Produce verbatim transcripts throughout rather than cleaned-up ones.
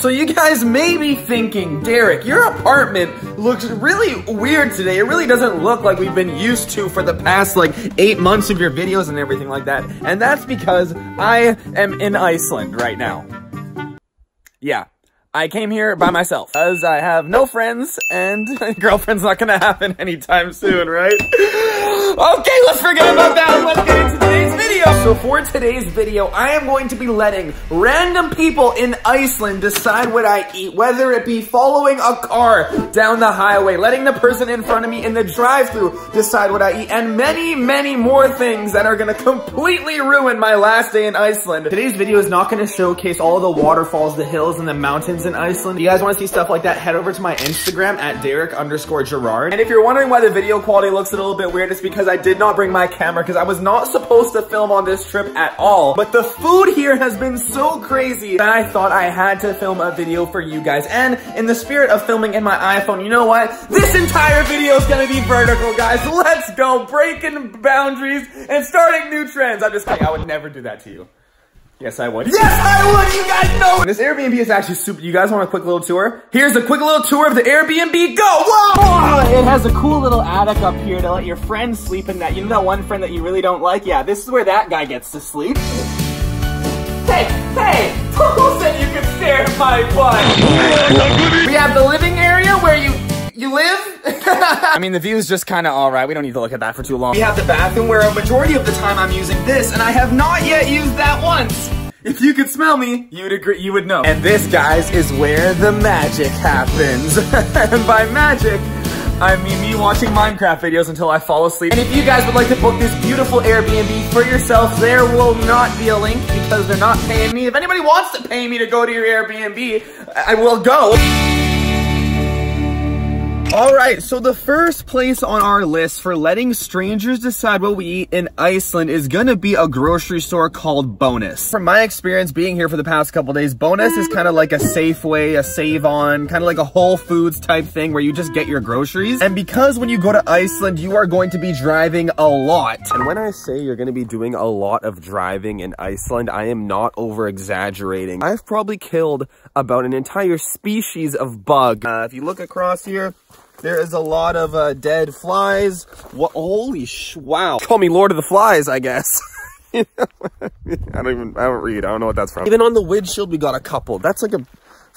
So you guys may be thinking, Derek, your apartment looks really weird today. It really doesn't look like we've been used to for the past like eight months of your videos and everything like that. And that's because I am in Iceland right now. Yeah. I came here by myself, as I have no friends, and girlfriend's not gonna happen anytime soon, right? Okay, let's forget about that, let's get into today's video! So for today's video, I am going to be letting random people in Iceland decide what I eat, whether it be following a car down the highway, letting the person in front of me in the drive-thru decide what I eat, and many, many more things that are gonna completely ruin my last day in Iceland. Today's video is not gonna showcase all the waterfalls, the hills, and the mountains in Iceland. If you guys want to see stuff like that, head over to my Instagram at Derek underscore Gerard. And if you're wondering why the video quality looks a little bit weird, it's because I did not bring my camera because I was not supposed to film on this trip at all. But the food here has been so crazy that I thought I had to film a video for you guys. And in the spirit of filming in my iPhone, you know what? This entire video is gonna be vertical, guys. Let's go. Breaking boundaries and starting new trends. I'm just kidding. I would never do that to you. Yes, I would. Yes, I would! You guys know! This Airbnb is actually super. You guys want a quick little tour? Here's a quick little tour of the Airbnb. Go! Whoa! It has a cool little attic up here to let your friends sleep in that. You know that one friend that you really don't like? Yeah, this is where that guy gets to sleep. Hey! Hey! Who said you could stare at my butt? We have the living area where you... You live? I mean, the view is just kind of alright. We don't need to look at that for too long. We have the bathroom where a majority of the time I'm using this, and I have not yet used that once. If you could smell me, you'd agree, you would know. And this, guys, is where the magic happens. And by magic, I mean me watching Minecraft videos until I fall asleep. And if you guys would like to book this beautiful Airbnb for yourself, there will not be a link because they're not paying me. If anybody wants to pay me to go to your Airbnb, I will go. Alright, so the first place on our list for letting strangers decide what we eat in Iceland is gonna be a grocery store called Bonus. From my experience being here for the past couple days, Bonus is kind of like a Safeway, a Save-On, kind of like a Whole Foods type thing where you just get your groceries. And because when you go to Iceland, you are going to be driving a lot. And when I say you're gonna be doing a lot of driving in Iceland, I am not over-exaggerating. I've probably killed about an entire species of bug. Uh, if you look across here, there is a lot of uh, dead flies. What? Holy sh! Wow. Call me Lord of the Flies, I guess. I don't even. I don't read. I don't know what that's from. Even on the windshield, we got a couple. That's like a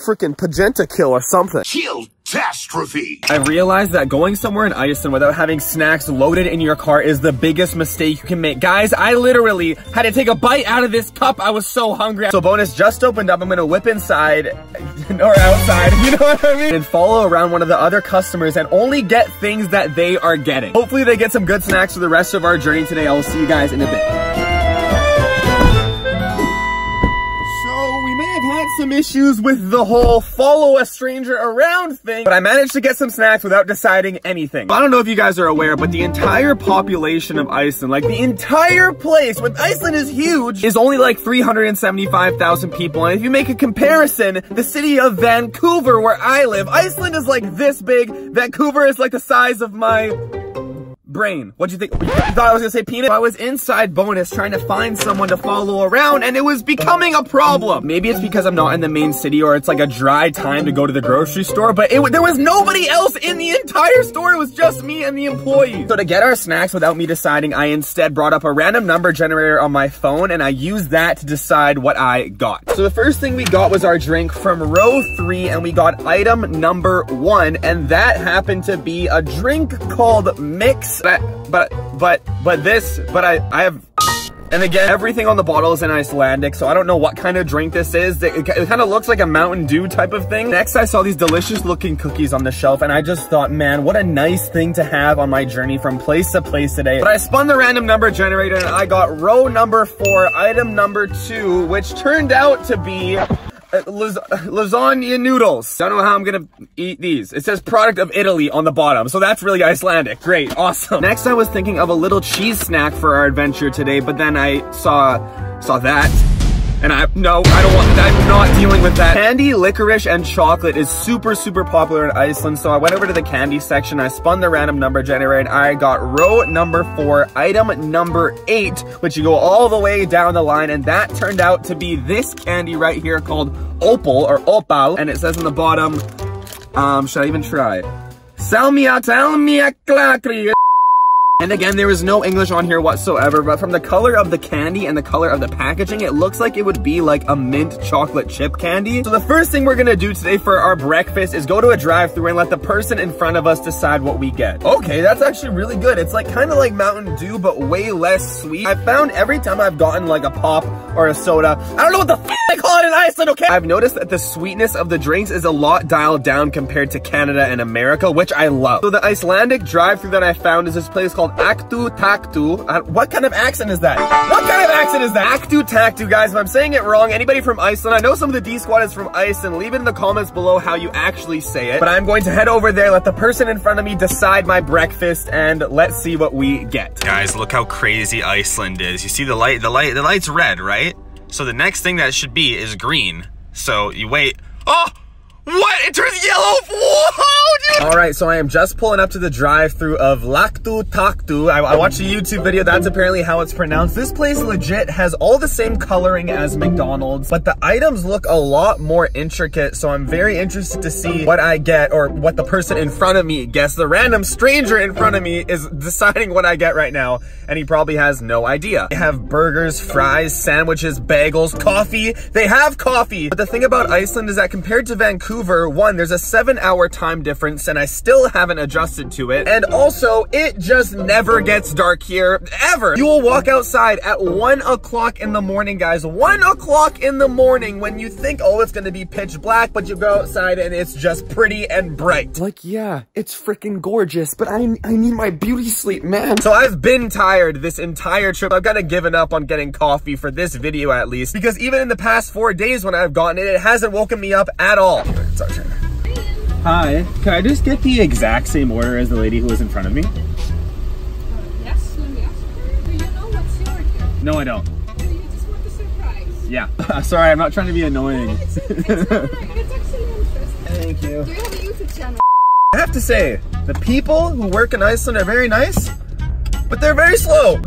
freaking Pagenta kill or something. Shield. Catastrophe. I realized that going somewhere in Iceland without having snacks loaded in your car is the biggest mistake you can make. Guys, I literally had to take a bite out of this cup. I was so hungry. So Bonus just opened up. I'm gonna whip inside or outside, you know what I mean? And follow around one of the other customers and only get things that they are getting. Hopefully they get some good snacks for the rest of our journey today. I will see you guys in a bit. Some issues with the whole follow a stranger around thing, but I managed to get some snacks without deciding anything. I don't know if you guys are aware, but the entire population of Iceland, like the entire place, when Iceland is huge, is only like three hundred seventy-five thousand people. And if you make a comparison, the city of Vancouver, where I live, Iceland is like this big. Vancouver is like the size of my brain. What'd you think? You thought I was gonna say peanut? I was inside Bonus trying to find someone to follow around and it was becoming a problem. Maybe it's because I'm not in the main city or it's like a dry time to go to the grocery store, but it, there was nobody else in the entire store. It was just me and the employees. So to get our snacks without me deciding, I instead brought up a random number generator on my phone and I used that to decide what I got. So the first thing we got was our drink from row three and we got item number one and that happened to be a drink called Mix. But, I, but, but, but this, but I, I have, and again, everything on the bottle is in Icelandic, so I don't know what kind of drink this is. It, it, it kind of looks like a Mountain Dew type of thing. Next, I saw these delicious looking cookies on the shelf, and I just thought, man, what a nice thing to have on my journey from place to place today. But I spun the random number generator, and I got row number four, item number two, which turned out to be... Uh, las lasagna noodles. I don't know how I'm gonna eat these. It says product of Italy on the bottom, so that's really Icelandic. Great, awesome. Next, I was thinking of a little cheese snack for our adventure today, but then I saw, saw that. And I, no, I don't want, I'm not dealing with that. Candy, licorice, and chocolate is super, super popular in Iceland. So I went over to the candy section, I spun the random number generator, and I got row number four, item number eight, which you go all the way down the line. And that turned out to be this candy right here called Opal, or Opal. And it says on the bottom, um, should I even try? Salmia, salmia, klakri. And again, there is no English on here whatsoever, but from the color of the candy and the color of the packaging, it looks like it would be like a mint chocolate chip candy. So the first thing we're gonna do today for our breakfast is go to a drive-thru and let the person in front of us decide what we get. Okay, that's actually really good. It's like kind of like Mountain Dew, but way less sweet. I found every time I've gotten like a pop or a soda, I don't know what the f they call it in Iceland, okay? I've noticed that the sweetness of the drinks is a lot dialed down compared to Canada and America, which I love. So the Icelandic drive-thru that I found is this place called Aktu taktu. Uh, what kind of accent is that? What kind of accent is that? Aktu taktu, guys. If I'm saying it wrong, anybody from Iceland, I know some of the D Squad is from Iceland, leave it in the comments below how you actually say it. But I'm going to head over there, let the person in front of me decide my breakfast, and let's see what we get. Guys, look how crazy Iceland is. You see the light, the light, the light's red, right? So the next thing that should be is green. So you wait. Oh! What? It turns yellow? Whoa, dude! All right, so I am just pulling up to the drive-thru of Aktu taktu. I, I watched a YouTube video. That's apparently how it's pronounced. This place legit has all the same coloring as McDonald's, but the items look a lot more intricate, so I'm very interested to see what I get or what the person in front of me guess. The random stranger in front of me is deciding what I get right now, and he probably has no idea. They have burgers, fries, sandwiches, bagels, coffee. They have coffee! But the thing about Iceland is that compared to Vancouver, one, there's a seven hour time difference and I still haven't adjusted to it. And also, it just never gets dark here, ever. You will walk outside at one o'clock in the morning, guys. One o'clock in the morning when you think, oh, it's gonna be pitch black, but you go outside and it's just pretty and bright. Like, yeah, it's freaking gorgeous, but I, I need my beauty sleep, man. So I've been tired this entire trip. I've kind of given up on getting coffee for this video at least, because even in the past four days when I've gotten it, it hasn't woken me up at all. Hi, can I just get the exact same order as the lady who was in front of me? Uh, yes, let me ask her. Do you know what's your order? No, I don't. Do you just want a surprise? Yeah. Sorry, I'm not trying to be annoying. No, it's, it's, it's alright. It's actually interesting. Thank you. Do you have a YouTube channel? I have to say, the people who work in Iceland are very nice, but they're very slow.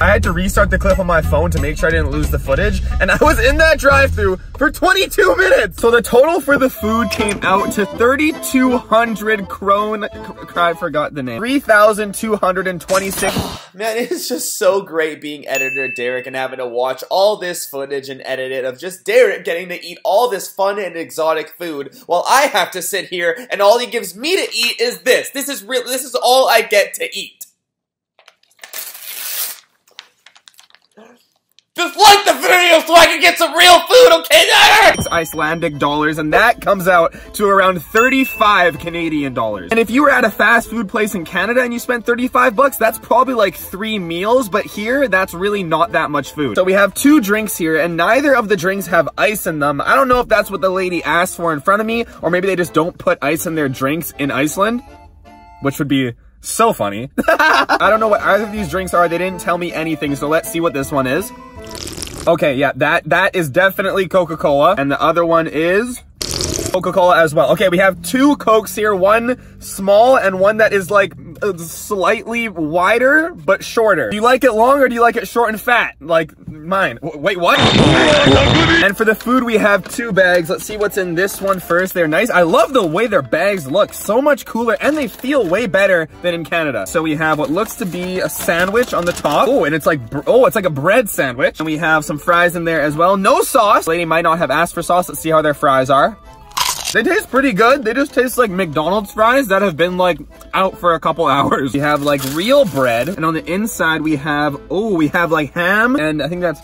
I had to restart the clip on my phone to make sure I didn't lose the footage, and I was in that drive-thru for twenty-two minutes. So the total for the food came out to three thousand two hundred krone. I forgot the name. three thousand two hundred twenty-six. Man, it's just so great being editor Derek and having to watch all this footage and edit it of just Derek getting to eat all this fun and exotic food, while I have to sit here and all he gives me to eat is this. This is real. This is all I get to eat. Just like the video so I can get some real food, okay there? It's Icelandic dollars, and that comes out to around thirty-five Canadian dollars. And if you were at a fast food place in Canada and you spent thirty-five bucks, that's probably like three meals, but here, that's really not that much food. So we have two drinks here, and neither of the drinks have ice in them. I don't know if that's what the lady asked for in front of me, or maybe they just don't put ice in their drinks in Iceland, which would be so funny. I don't know what either of these drinks are. They didn't tell me anything, so let's see what this one is. Okay, yeah, that that is definitely Coca-Cola, and the other one is Coca-Cola as well. Okay, we have two Cokes here, one small and one that is like slightly wider but shorter. Do you like it long or do you like it short and fat? Like mine. W wait, what? And for the food, we have two bags. Let's see what's in this one first. They're nice. I love the way their bags look. So much cooler, and they feel way better than in Canada. So we have what looks to be a sandwich on the top. Oh, and it's like, oh, it's like a bread sandwich. And we have some fries in there as well. No sauce. Lady might not have asked for sauce. Let's see how their fries are. They taste pretty good. They just taste like McDonald's fries that have been like out for a couple hours. We have like real bread, and on the inside we have, oh, we have like ham, and I think that's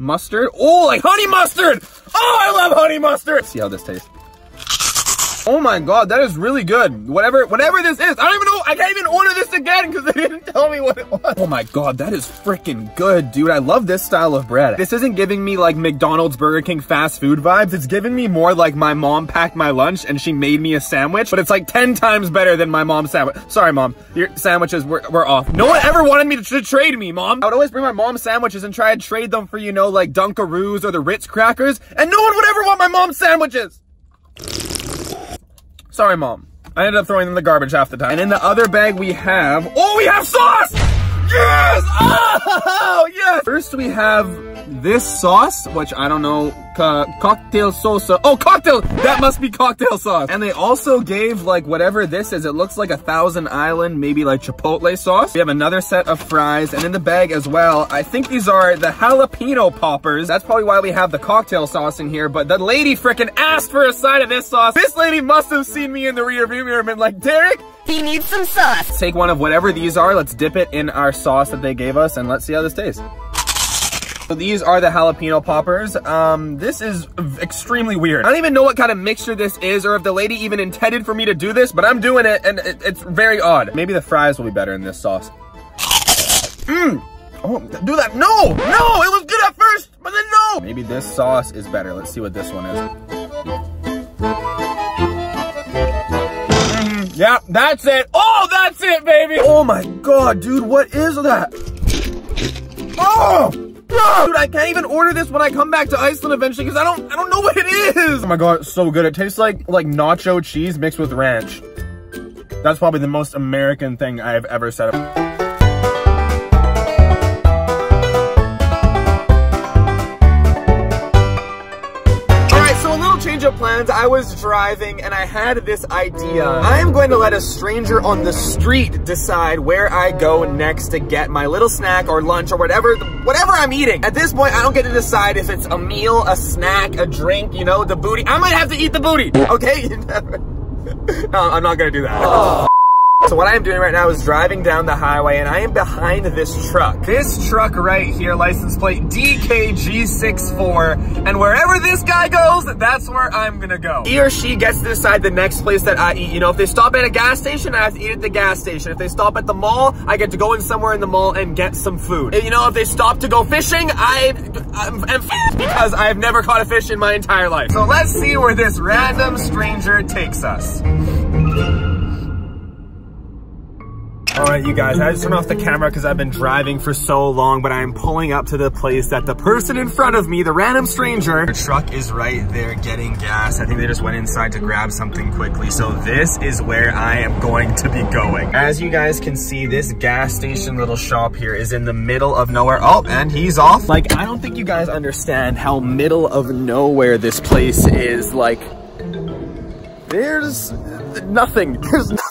mustard. Oh, like honey mustard. Oh, I love honey mustard. Let's see how this tastes. Oh my god, that is really good. Whatever whatever this is, I don't even know, I can't even order this again because they didn't tell me what it was. Oh my god, that is freaking good, dude. I love this style of bread. This isn't giving me like McDonald's, Burger King fast food vibes. It's giving me more like my mom packed my lunch and she made me a sandwich, but it's like ten times better than my mom's sandwich. Sorry mom, your sandwiches were, were off. No one ever wanted me to, to trade me, mom. I would always bring my mom's sandwiches and try and trade them for, you know, like Dunkaroos or the Ritz crackers, and no one would ever want my mom's sandwiches. Sorry, mom. I ended up throwing them in the garbage half the time. And in the other bag we have, oh, we have sauce! Yes! Oh, yes! First we have this sauce, which I don't know, co cocktail salsa. Oh, cocktail! That must be cocktail sauce. And they also gave like whatever this is. It looks like a Thousand Island, maybe like Chipotle sauce. We have another set of fries, and in the bag as well, I think these are the jalapeno poppers. That's probably why we have the cocktail sauce in here, but the lady frickin' asked for a side of this sauce. This lady must have seen me in the rear view mirror and been like, Derek, he needs some sauce. Take one of whatever these are. Let's dip it in our sauce that they gave us and let's see how this tastes. So these are the jalapeno poppers. Um, this is extremely weird. I don't even know what kind of mixture this is or if the lady even intended for me to do this, but I'm doing it and it, it's very odd. Maybe the fries will be better in this sauce. Mmm. Oh, do that. No, no, it was good at first, but then no. Maybe this sauce is better. Let's see what this one is. Yeah, that's it. Oh, that's it, baby. Oh my god, dude, what is that? Oh, dude, I can't even order this when I come back to Iceland eventually because I don't, I don't know what it is. Oh my god, it's so good. It tastes like like nacho cheese mixed with ranch. That's probably the most American thing I've ever said. Of plans. I was driving and I had this idea. I am going to let a stranger on the street decide where I go next to get my little snack or lunch or whatever whatever I'm eating. At this point, I don't get to decide if it's a meal, a snack, a drink, you know, the booty. I might have to eat the booty. Okay? No, I'm not gonna do that. Oh. So what I am doing right now is driving down the highway and I am behind this truck. This truck right here, license plate D K G six four, and wherever this guy goes, that's where I'm gonna go. He or she gets to decide the next place that I eat. You know, if they stop at a gas station, I have to eat at the gas station. If they stop at the mall, I get to go in somewhere in the mall and get some food. If, you know, if they stop to go fishing, I am f***ed because I have never caught a fish in my entire life. So let's see where this random stranger takes us. All right, you guys, I just turned off the camera because I've been driving for so long, but I'm pulling up to the place that the person in front of me, the random stranger, the truck is right there getting gas. I think they just went inside to grab something quickly. So this is where I am going to be going. As you guys can see, this gas station little shop here is in the middle of nowhere. Oh, and he's off. Like, I don't think you guys understand how middle of nowhere this place is. Like, there's nothing, there's nothing.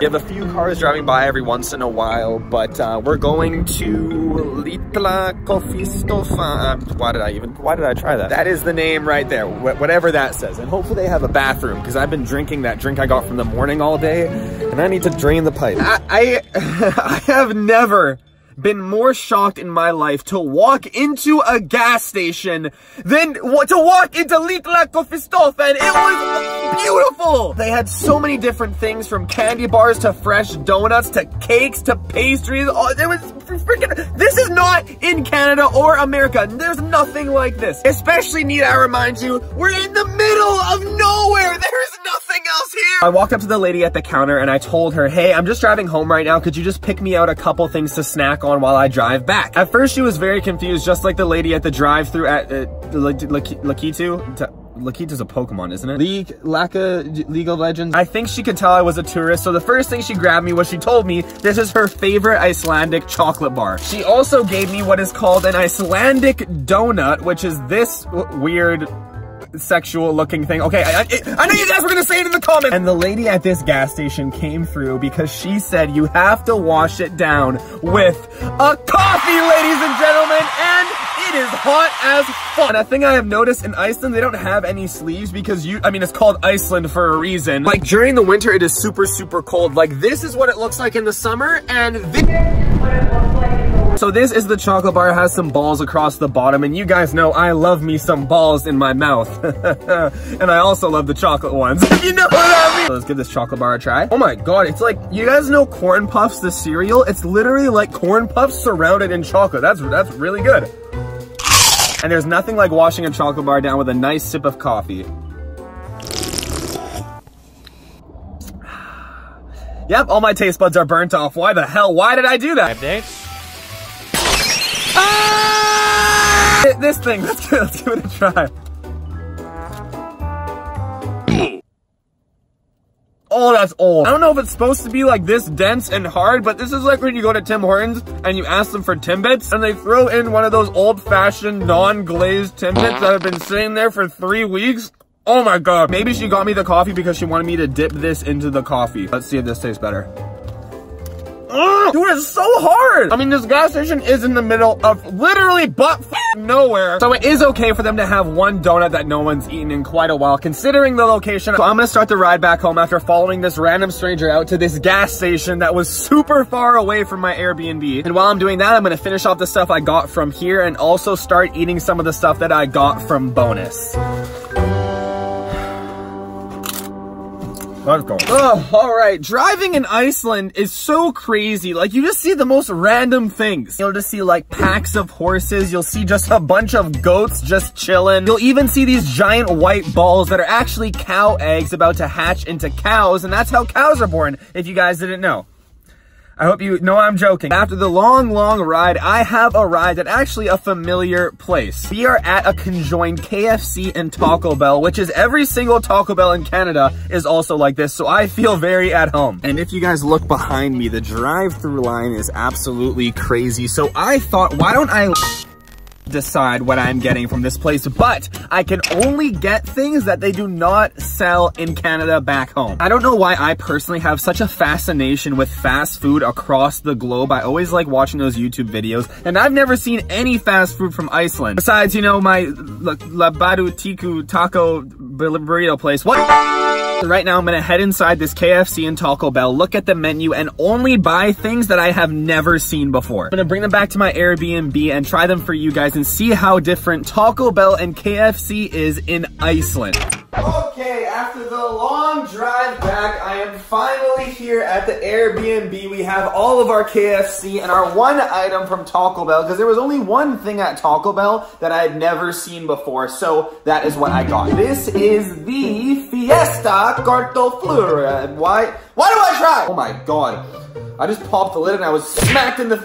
You have a few cars driving by every once in a while, but uh, we're going to Litla Kaffistofan. Uh, why did I even, why did I try that? That is the name right there, wh whatever that says. And hopefully they have a bathroom, because I've been drinking that drink I got from the morning all day, and I need to drain the pipe. I, I, I have never been more shocked in my life to walk into a gas station than to walk into Litla Kaffistofan. It was beautiful. They had so many different things, from candy bars to fresh donuts to cakes to pastries. Oh, it was freaking, this is not in Canada or America. There's nothing like this. Especially need I remind you, we're in the middle of nowhere. There is nothing else here. I walked up to the lady at the counter and I told her, hey, I'm just driving home right now. Could you just pick me out a couple things to snack on on while I drive back? At first she was very confused, just like the lady at the drive-thru at uh, Lakitu. Lakita's a Pokemon, isn't it? League, Laka, League of Legends. I think she could tell I was a tourist, so the first thing she grabbed me was she told me this is her favorite Icelandic chocolate bar. She also gave me what is called an Icelandic donut, which is this w weird sexual looking thing. Okay, I, I, I know you guys were gonna say it in the comments. And the lady at this gas station came through because she said you have to wash it down with a coffee, ladies and gentlemen, and it is hot as fuck. And a thing I have noticed in Iceland, they don't have any sleeves because you, I mean, it's called Iceland for a reason. Like during the winter, it is super, super cold. Like this is what it looks like in the summer, and this is what it looks like in the winter. So this is the chocolate bar. It has some balls across the bottom, and you guys know I love me some balls in my mouth. And I also love the chocolate ones, if you know what I mean. So let's give this chocolate bar a try. Oh my god, it's like, you guys know Corn Puffs, the cereal? It's literally like Corn Puffs surrounded in chocolate. That's, that's really good. And there's nothing like washing a chocolate bar down with a nice sip of coffee. Yep, all my taste buds are burnt off. Why the hell? Why did I do that? Updates. Ah! This thing. Let's give, let's give it a try. Oh, that's old. I don't know if it's supposed to be like this dense and hard, but this is like when you go to Tim Hortons and you ask them for Timbits, and they throw in one of those old-fashioned, non-glazed Timbits that have been sitting there for three weeks. Oh my god. Maybe she got me the coffee because she wanted me to dip this into the coffee. Let's see if this tastes better. Ugh, dude, it's so hard. I mean, this gas station is in the middle of literally butt nowhere. So it is okay for them to have one donut that no one's eaten in quite a while, considering the location. So I'm gonna start the ride back home after following this random stranger out to this gas station that was super far away from my Airbnb. And while I'm doing that, I'm gonna finish off the stuff I got from here and also start eating some of the stuff that I got from Bonus. Let's go. Oh, all right. Driving in Iceland is so crazy. Like, you just see the most random things. You'll just see like packs of horses. You'll see just a bunch of goats just chilling. You'll even see these giant white balls that are actually cow eggs about to hatch into cows. And that's how cows are born, if you guys didn't know. I hope you know I'm joking. After the long, long ride, I have arrived at actually a familiar place. We are at a conjoined K F C and Taco Bell, which is every single Taco Bell in Canada is also like this, so I feel very at home. And if you guys look behind me, the drive-through line is absolutely crazy, so I thought, why don't I decide what I'm getting from this place, but I can only get things that they do not sell in Canada back home. I don't know why I personally have such a fascination with fast food across the globe. I always like watching those YouTube videos, and I've never seen any fast food from Iceland. Besides, you know, my Labadu Tiku taco burrito place. What? Right now, I'm gonna head inside this K F C and Taco Bell, look at the menu, and only buy things that I have never seen before. I'm gonna bring them back to my Airbnb and try them for you guys and see how different Taco Bell and K F C is in Iceland. Okay, after the long drive back, I am finally here at the Airbnb. We have all of our K F C and our one item from Taco Bell, because there was only one thing at Taco Bell that I had never seen before, so that is what I got. This is the Fiesta Kartoflur. Why? Why do I try? Oh my god. I just popped the lid and I was smacked in the...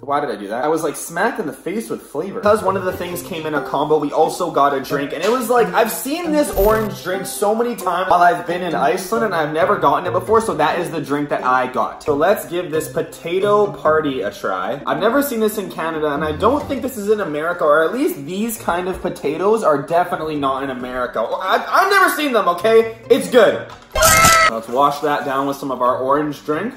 Why did I do that? I was like smacked in the face with flavor. Because one of the things came in a combo, we also got a drink, and it was like, I've seen this orange drink so many times while I've been in Iceland and I've never gotten it before, so that is the drink that I got. So let's give this potato party a try. I've never seen this in Canada, and I don't think this is in America, or at least these kind of potatoes are definitely not in America. I've, I've never seen them, okay? It's good. Let's wash that down with some of our orange drink.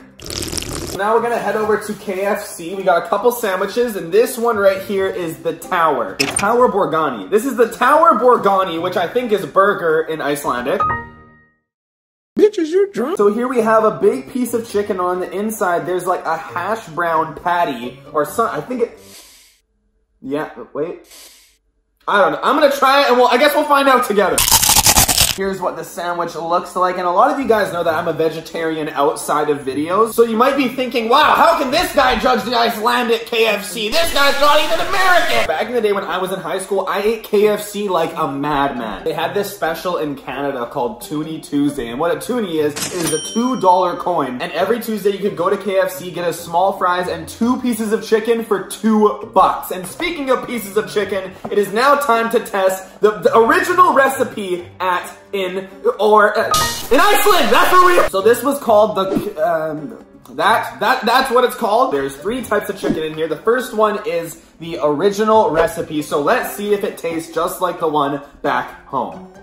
Now we're gonna head over to K F C. We got a couple sandwiches, and this one right here is the Tower. The Tower Borgani. This is the Tower Borgani, which I think is burger in Icelandic. Bitches, you're drunk. So here we have a big piece of chicken. On the inside, there's like a hash brown patty, or some, I think it, yeah, wait. I don't know, I'm gonna try it, and we'll, I guess we'll find out together. Here's what the sandwich looks like, and a lot of you guys know that I'm a vegetarian outside of videos, so you might be thinking, wow, how can this guy judge the Icelandic K F C? This guy's not even American! Back in the day when I was in high school, I ate K F C like a madman. They had this special in Canada called Toonie Tuesday, and what a toonie is, is a two dollar coin, and every Tuesday you could go to K F C, get a small fries and two pieces of chicken for two bucks. And speaking of pieces of chicken, it is now time to test the, the original recipe at in, or, uh, in Iceland, that's where we are. So this was called the, um, that, that, that's what it's called. There's three types of chicken in here. The first one is the original recipe. So let's see if it tastes just like the one back home.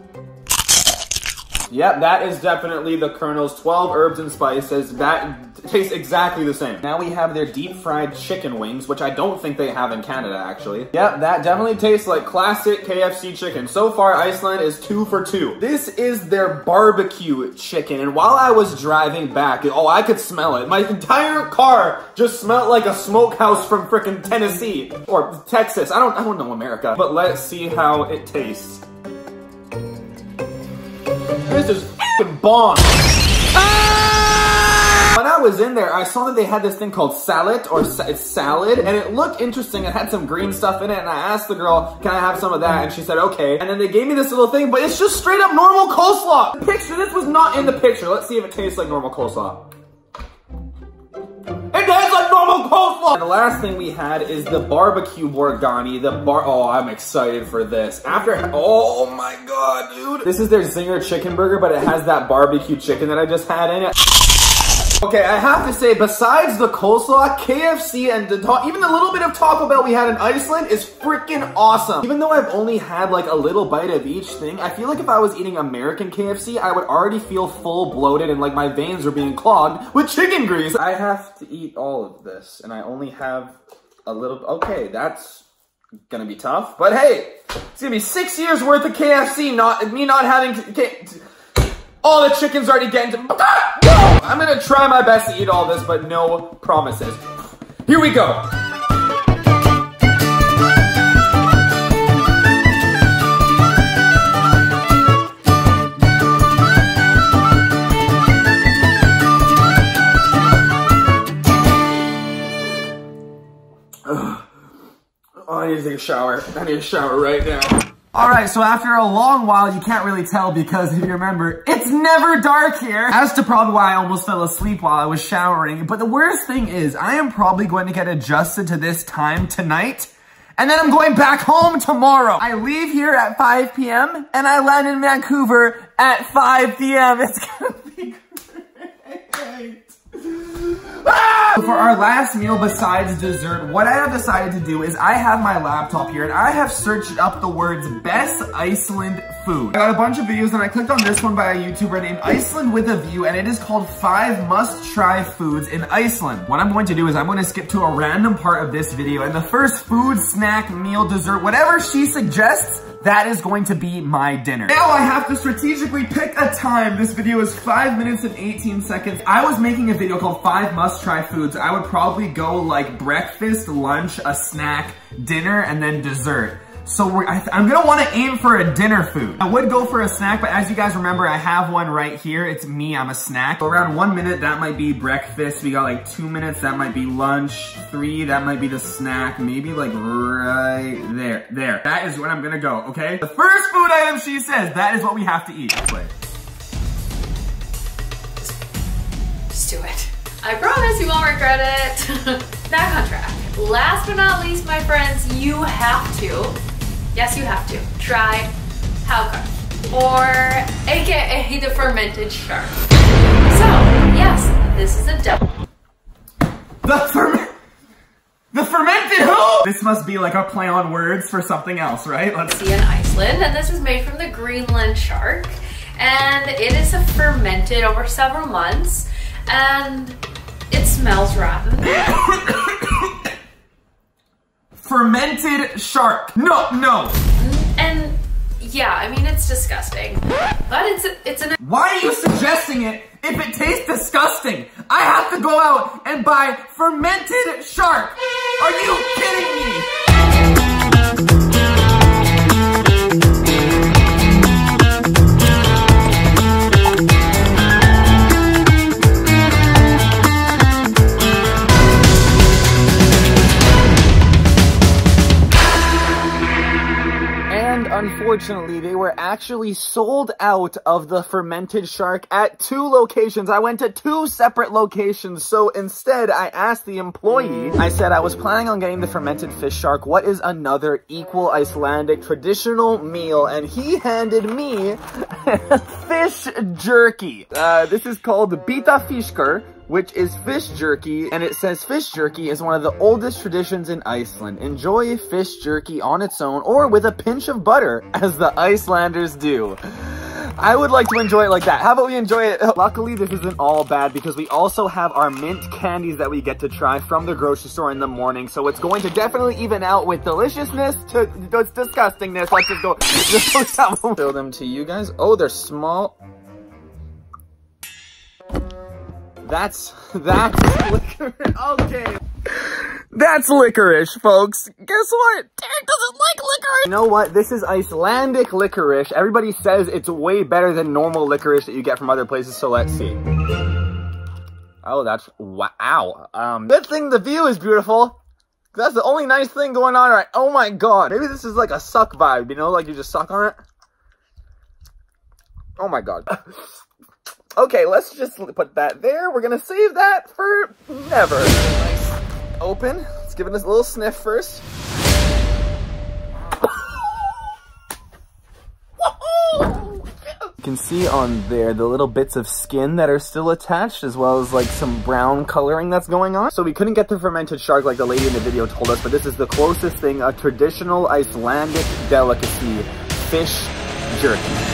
Yep, that is definitely the Colonel's twelve herbs and spices. That tastes exactly the same. Now we have their deep fried chicken wings, which I don't think they have in Canada, actually. Yep, that definitely tastes like classic K F C chicken. So far, Iceland is two for two. This is their barbecue chicken. And while I was driving back, oh, I could smell it. My entire car just smelled like a smokehouse from frickin' Tennessee or Texas. I don't, I don't know America, but let's see how it tastes. This is f***ing bomb. Ah! When I was in there, I saw that they had this thing called salad, or sa it's salad, and it looked interesting. It had some green stuff in it, and I asked the girl, can I have some of that? And she said, okay. And then they gave me this little thing, but it's just straight up normal coleslaw. The picture, this was not in the picture. Let's see if it tastes like normal coleslaw. It tastes like normal coleslaw! And the last thing we had is the barbecue bourgani, the bar- oh, I'm excited for this. After- oh my god, dude! This is their Zinger chicken burger, but it has that barbecue chicken that I just had in it. Okay, I have to say, besides the coleslaw, K F C and the even the little bit of Taco Bell we had in Iceland is freaking awesome. Even though I've only had like a little bite of each thing, I feel like if I was eating American K F C, I would already feel full bloated and like my veins were being clogged with chicken grease. I have to eat all of this and I only have a little, okay, that's gonna be tough, but hey, it's gonna be six years worth of K F C, not me not having, K all the chicken's already getting to, ah! No! I'm gonna try my best to eat all this, but no promises. Here we go. Ugh. Oh, I need to take a shower. I need a shower right now. Alright, so after a long while, you can't really tell because, if you remember, it's never dark here! As to probably why I almost fell asleep while I was showering, but the worst thing is, I am probably going to get adjusted to this time tonight, and then I'm going back home tomorrow! I leave here at five p m, and I land in Vancouver at five p m It's gonna be great! Ah! For our last meal besides dessert, what I have decided to do is I have my laptop here and I have searched up the words best Iceland food. I got a bunch of videos and I clicked on this one by a YouTuber named Iceland with a View and it is called five must try foods in Iceland. What I'm going to do is I'm going to skip to a random part of this video and the first food, snack, meal, dessert, whatever she suggests, that is going to be my dinner. Now I have to strategically pick a time. This video is five minutes and eighteen seconds. I was making a video called five must-try foods. I would probably go like breakfast, lunch, a snack, dinner, and then dessert. So we're, I, I'm gonna wanna aim for a dinner food. I would go for a snack, but as you guys remember, I have one right here. It's me, I'm a snack. So around one minute, that might be breakfast. We got like two minutes, that might be lunch. Three, that might be the snack. Maybe like right there, there. That is what I'm gonna go, okay? The first food item she says, that is what we have to eat. Wait. Just do it. I promise you won't regret it. Back on track. Last but not least, my friends, you have to Yes, you have to. Try Hákarl, or A K A the fermented shark. So, yes, this is a devil. The ferment, the fermented who? This must be like a play on words for something else, right? Let's see. In Iceland, and this is made from the Greenland shark, and it is a fermented over several months, and it smells rotten. Fermented shark. No, no. And yeah, I mean, it's disgusting, but it's, it's an- Why are you suggesting it if it tastes disgusting? I have to go out and buy fermented shark. Are you kidding me? Unfortunately, they were actually sold out of the fermented shark at two locations. I went to two separate locations, so instead I asked the employee, I said I was planning on getting the fermented fish shark. What is another equal Icelandic traditional meal? And he handed me fish jerky. Uh, this is called bita fiskur, which is fish jerky, and it says fish jerky is one of the oldest traditions in Iceland. Enjoy fish jerky on its own or with a pinch of butter, as the Icelanders do. I would like to enjoy it like that. How about we enjoy it? Luckily, this isn't all bad because we also have our mint candies that we get to try from the grocery store in the morning. So it's going to definitely even out with deliciousness to disgustingness. Let's just go. Just go show them to you guys. Oh, they're small. That's, that's licorice. Okay. That's licorice, folks. Guess what? Derek doesn't like licorice. You know what? This is Icelandic licorice. Everybody says it's way better than normal licorice that you get from other places, so let's see. Oh, that's, wow. Um, good thing the view is beautiful. That's the only nice thing going on right. Oh my God. Maybe this is like a suck vibe, you know? Like you just suck on it. Oh my God. Okay, let's just put that there. We're gonna save that for never. Open. Let's give it a little sniff first. You can see on there the little bits of skin that are still attached, as well as like some brown coloring that's going on. So we couldn't get the fermented shark like the lady in the video told us, but this is the closest thing, a traditional Icelandic delicacy, fish jerky.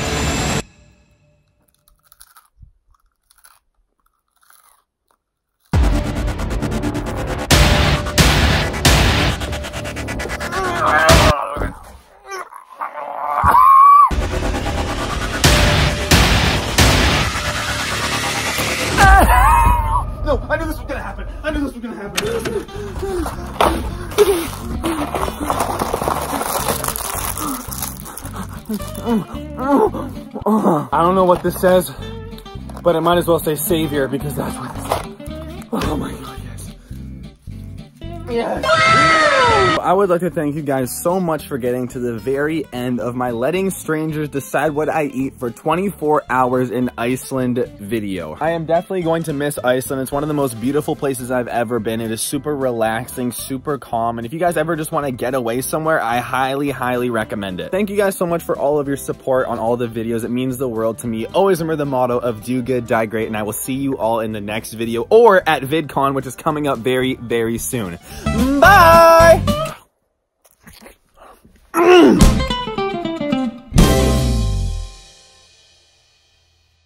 I don't know what this says, but it might as well say savior because that's what it says. Oh my God, yes. Yes. Wow. I would like to thank you guys so much for getting to the very end of my letting strangers decide what I eat for twenty-four hours in Iceland video. I am definitely going to miss Iceland. It's one of the most beautiful places I've ever been. It is super relaxing, super calm. And if you guys ever just want to get away somewhere, I highly, highly recommend it. Thank you guys so much for all of your support on all the videos. It means the world to me. Always remember the motto of do good, die great. And I will see you all in the next video or at VidCon, which is coming up very, very soon. Bye!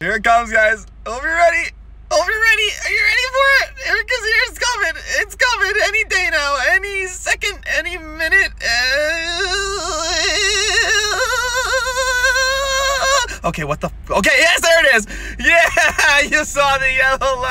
Here it comes, guys. Hope you're ready. Hope you're ready. Are you ready for it? Because here it's coming. It's coming any day now, any second, any minute. Okay, what the? Okay, yes, there it is. Yeah, you saw the yellow light.